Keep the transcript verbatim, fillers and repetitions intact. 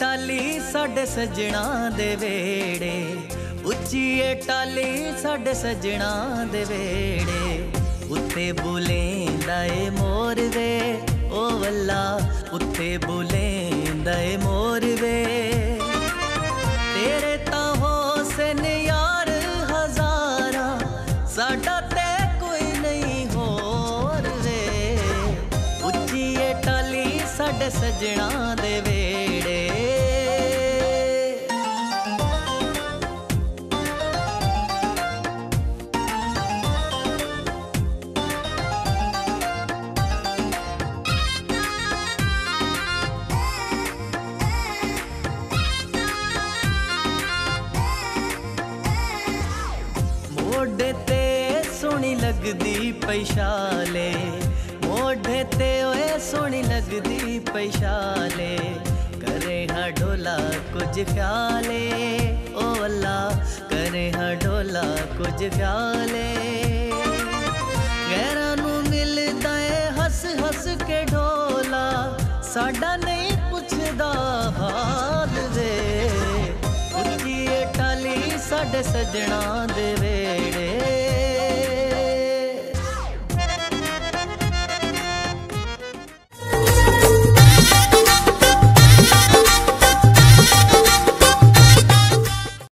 टाली साडे सजना दे वेड़े, उच्ची टाली साडे सजना दे वेड़े। उत्ते बुलेंदा ए मोर वे ओ वल्ला, उत्ते बुलेंदा ए मोर वे। तेरे तां होसन यार हजारा, साडा ते कोई नहीं होर वे। उच्ची टाली साडे सजना दे वेड़े। मोढ़े ते सोहनी लगदी पैशाले, मोढ़े ते ओए सोहनी लगदी पैशाले। करे हा डोला कुछ ख्याले ओ अल्ला, करे हा डोला कुछ ख्याले। गैरां नूं मिलदा ए हस हस के ढोला, साडा नहीं पुछदा हाल वे। उच्ची टाली साडे सजना दे वेड़े।